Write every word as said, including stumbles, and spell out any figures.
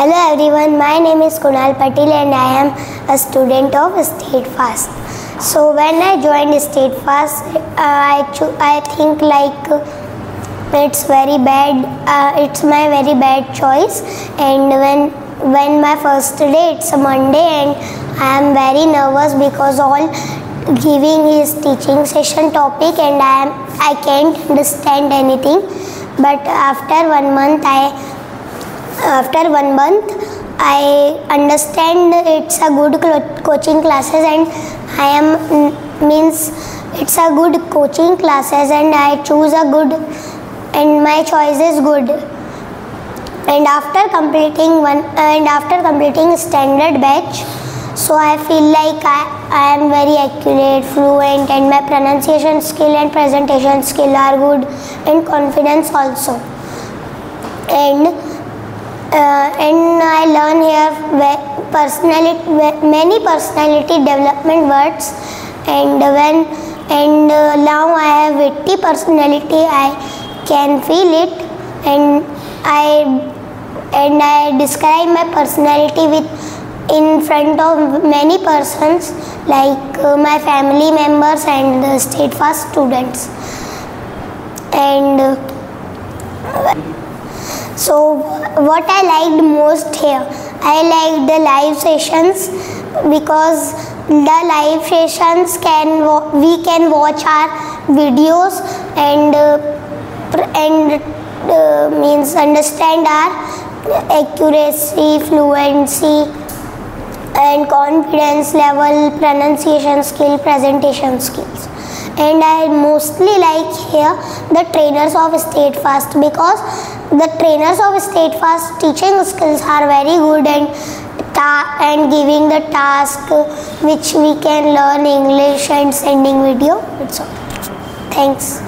Hello everyone, my name is Kunal Patil and I am a student of Steadfast. So when I joined Steadfast, uh, I I think like it's very bad. Uh, it's my very bad choice. And when when my first day, it's a Monday, and I am very nervous because all giving his teaching session topic, and I am I can't understand anything. But after one month, I. After one month, I understand it's a good coaching classes, and I am means it's a good coaching classes, and I choose a good, and my choice is good. And after completing one, and after completing standard batch, so I feel like I I am very accurate, fluent, and my pronunciation skill and presentation skill are good, and confidence also, and. Uh, and I learn here personality, many personality development words, and when and uh, now I have witty personality. I can feel it, and I and I describe my personality with in front of many persons, like uh, my family members and the Steadfast students, and. Uh, So what I liked most here, I liked the live sessions, because the live sessions can we can watch our videos and uh, and uh, means understand our accuracy, fluency, and confidence level, pronunciation skill, presentation skills. And I mostly like here the trainers of Steadfast, because the trainers of Steadfast teaching skills are very good, and ta and giving the task which we can learn English and sending video. It's all. Thanks.